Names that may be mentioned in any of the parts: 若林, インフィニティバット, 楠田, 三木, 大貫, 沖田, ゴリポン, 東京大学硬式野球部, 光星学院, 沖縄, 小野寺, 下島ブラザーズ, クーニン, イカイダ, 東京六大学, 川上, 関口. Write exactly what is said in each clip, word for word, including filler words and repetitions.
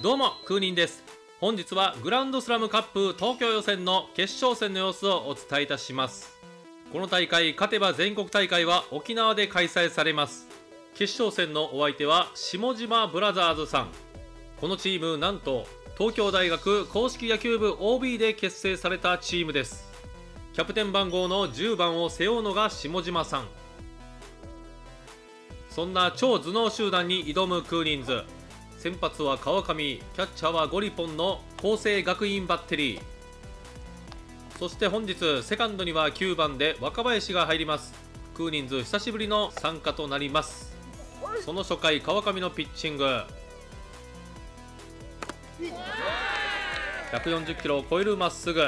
どうも、クーニンです。本日はグランドスラムカップ東京予選の決勝戦の様子をお伝えいたします。この大会、勝てば全国大会は沖縄で開催されます。決勝戦のお相手は下島ブラザーズさん。このチーム、なんと東京大学硬式野球部 オービー で結成されたチームです。キャプテン番号のじゅうばんを背負うのが下島さん。そんな超頭脳集団に挑むクーニンズ。先発は川上、キャッチャーはゴリポンの光星学院バッテリー。そして本日セカンドにはきゅうばんで若林が入ります。クーニンズ久しぶりの参加となります。その初回、川上のピッチングひゃくよんじゅっキロを超えるまっすぐ、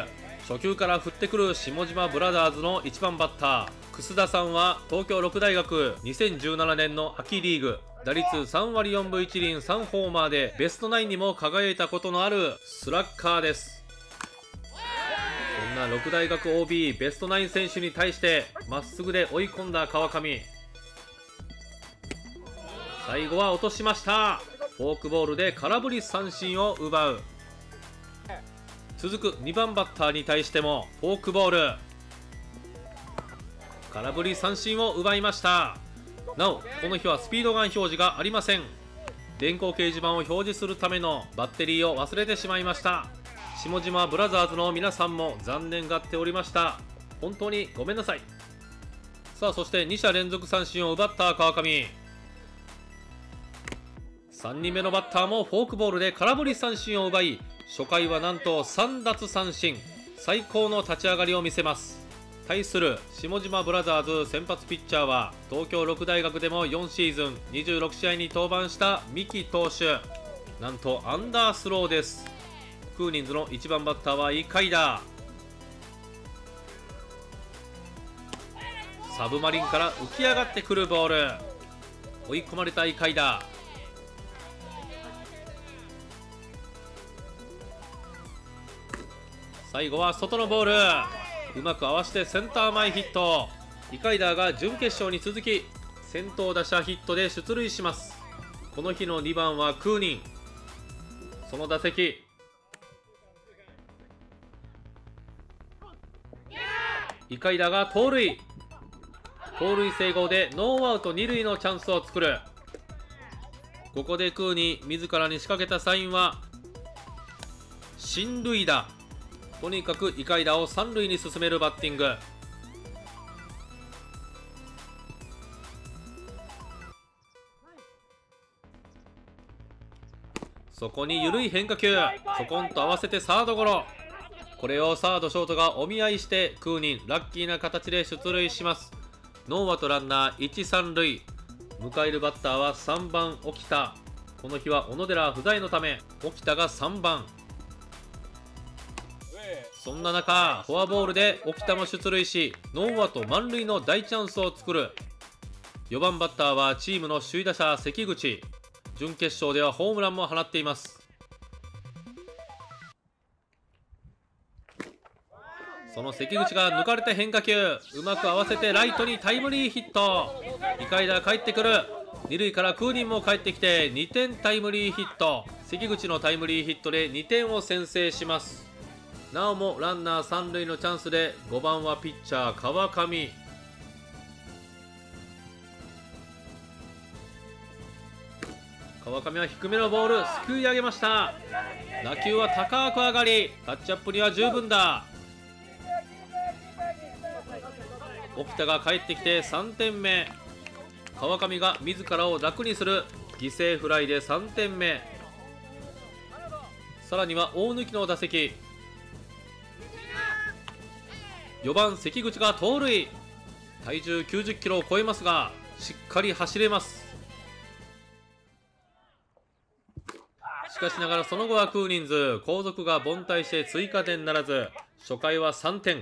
初球から振ってくる下島ブラザーズのいちばんバッター楠田さんは東京六大学にせんじゅうななねんの秋リーグ打率さんわりよんぶいちりんさんホーマーでベストナインにも輝いたことのあるスラッガーです。そんな六大学 オービー ベストナイン選手に対してまっすぐで追い込んだ川上、最後は落としました。フォークボールで空振り三振を奪う。続くにばんバッターに対してもフォークボール、空振り三振を奪いました。なおこの日はスピードガン表示がありません。電光掲示板を表示するためのバッテリーを忘れてしまいました。下島ブラザーズの皆さんも残念がっておりました。本当にごめんなさい。さあ、そしてに者連続三振を奪った川上、さんにんめのバッターもフォークボールで空振り三振を奪い、初回はなんとさんだつさんしん、最高の立ち上がりを見せます。対する下島ブラザーズ先発ピッチャーは東京六大学でもよんシーズンにじゅうろくしあいに登板した三木投手、なんとアンダースローです。クーニンズのいちばんバッターはイカイダ、サブマリンから浮き上がってくるボール、追い込まれたイカイダ、最後は外のボール、うまく合わせてセンター前ヒット。イカイダーが準決勝に続き先頭打者ヒットで出塁します。この日のにばんはクーニン。その打席、イカイダーが盗塁、盗塁成功でノーアウトにるいのチャンスを作る。ここでクーニン自らに仕掛けたサインは進塁打。とにかくイカイダを三塁に進めるバッティング。そこに緩い変化球、ちょこんと合わせてサードゴロ。これをサードショートがお見合いしてクーニンラッキーな形で出塁します。ノーアウトランナーいちさんるい、迎えるバッターはさんばん沖田。この日は小野寺不在のため沖田がさんばん。そんな中、フォアボールで沖田も出塁し、ノーアウト満塁の大チャンスを作る。よんばんバッターはチームの首位打者関口、準決勝ではホームランも放っています。その関口が抜かれた変化球、うまく合わせてライトにタイムリーヒット。にかいだ帰ってくる。にるいからクーニンも帰ってきてにてんタイムリーヒット。関口のタイムリーヒットでにてんを先制します。なおもランナー三塁のチャンスでごばんはピッチャー川上。川上は低めのボールすくい上げました。打球は高く上がりタッチアップには十分だ。沖田が帰ってきてさんてんめ、川上が自らを楽にする犠牲フライでさんてんめ。さらには大貫の打席、よんばん関口が盗塁。体重きゅうじゅっキロを超えますがしっかり走れます。しかしながらその後はクーニンズ後続が凡退して追加点ならず、初回はさんてん。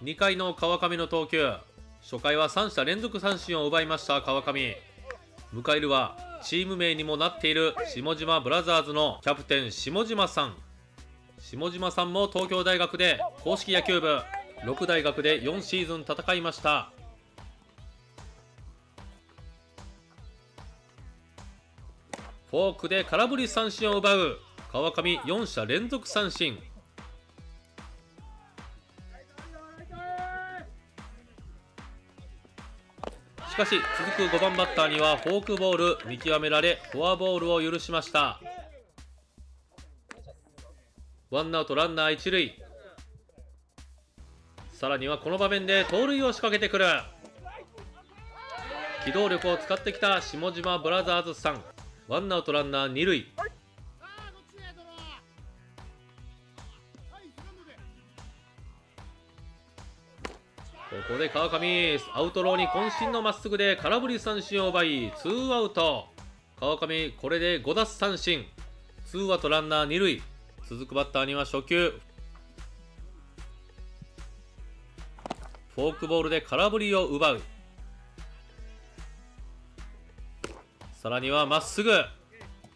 にかいの川上の投球、初回はさん者連続三振を奪いました川上。迎えるはチーム名にもなっている下島ブラザーズのキャプテン下島さん。下島さんも東京大学で硬式野球部、六大学でよんシーズン戦いました。フォークで空振り三振を奪う。川上よん者連続三振。しかし続くごばんバッターにはフォークボール見極められフォアボールを許しました。ワンアウトランナー一塁。さらにはこの場面で盗塁を仕掛けてくる。機動力を使ってきた下島ブラザーズさん。ワンアウトランナー二塁。ここで川上アウトローに渾身のまっすぐで空振り三振を奪いツーアウト。川上これでご奪三振。ツーアウトランナー二塁。続くバッターには初球フォークボールで空振りを奪う。さらにはまっすぐ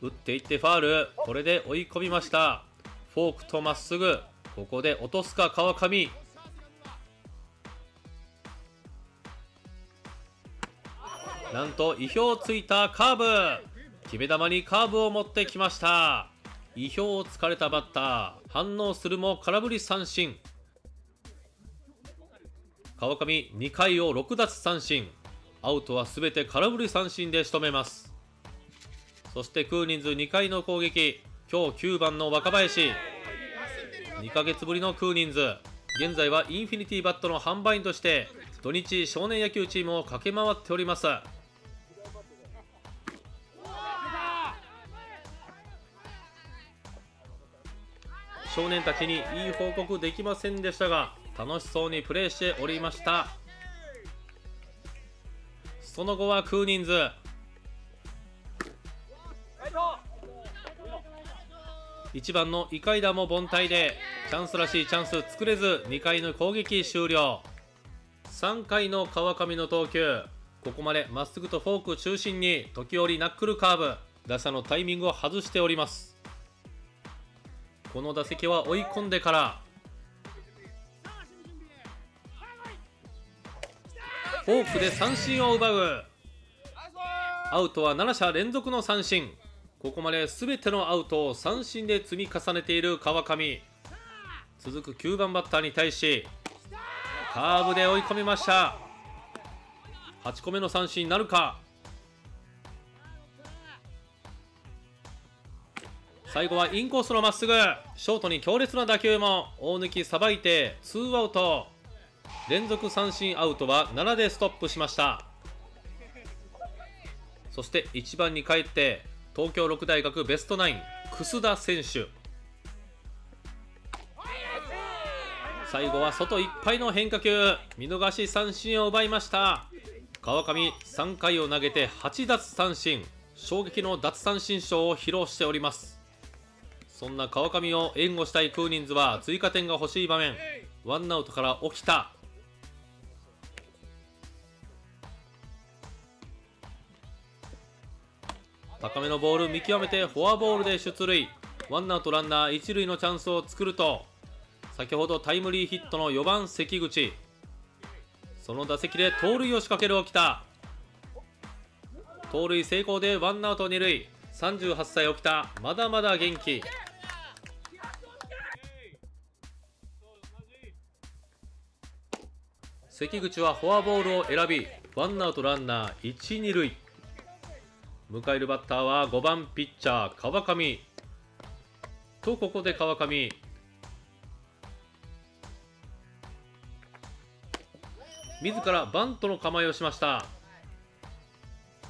打っていってファール。これで追い込みました。フォークとまっすぐここで落とすか川上。なんと意表をついたカーブ。決め球にカーブを持ってきました。意表をつかれたバッター反応するも空振り三振。川上にかいをろく奪三振。アウトは全て空振り三振で仕留めます。そしてクーニンズにかいの攻撃。今日きゅうばんの若林にかげつぶりのクーニンズ。現在はインフィニティバットの販売員として土日少年野球チームを駆け回っております。少年たちにいい報告できませんでしたが楽しそうにプレーしておりました。その後はクーニンズ。いちばんのイカイダも凡退でチャンスらしいチャンス作れずにかいの攻撃終了。さんかいの川上の投球ここまでまっすぐとフォーク中心に時折ナックルカーブ打者のタイミングを外しております。この打席は追い込んでからフォークで三振を奪う。アウトはなな者連続の三振。ここまで全てのアウトを三振で積み重ねている川上。続くきゅうばんバッターに対しカーブで追い込みました。はちこめの三振になるか。最後はインコースのまっすぐショートに強烈な打球も大貫さばいてツーアウト。連続三振アウトはななでストップしました。そしていちばんに帰って東京六大学ベストナイン楠田選手。最後は外いっぱいの変化球見逃し三振を奪いました。川上さんかいを投げてはち奪三振。衝撃の奪三振ショーを披露しております。そんな川上を援護したいクーニンズは追加点が欲しい場面。ワンアウトから沖田。高めのボール見極めてフォアボールで出塁。ワンアウトランナー一塁のチャンスを作ると先ほどタイムリーヒットのよんばん関口。その打席で盗塁を仕掛ける沖田。盗塁成功でワンアウト二塁。さんじゅうはっさい沖田まだまだ元気。関口はフォアボールを選びワンアウトランナー一・二塁。迎えるバッターはごばんピッチャー川上。とここで川上自らバントの構えをしました。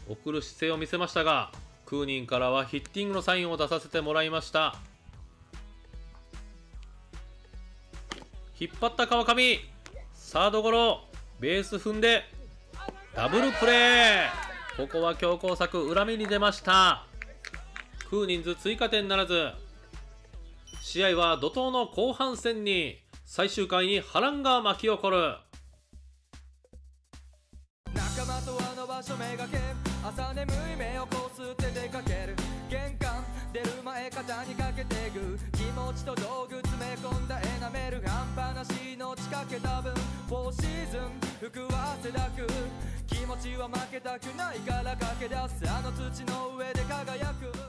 送る姿勢を見せましたがクーニンからはヒッティングのサインを出させてもらいました。引っ張った川上サードゴロベース踏んでダブルプレー。ここは強攻策裏目に出ました。クーニンズ追加点ならず。試合は怒涛の後半戦に最終回に波乱が巻き起こる。仲間とあの場所めがけ朝眠い目をこすって出かける。玄関出る前肩にかけてぐ気持ちと道具詰め込んだエナメル半端なしの仕掛けた分フォーシーズン服は汗だく。気持ちは負けたくないから駆け出す、あの土の上で輝く。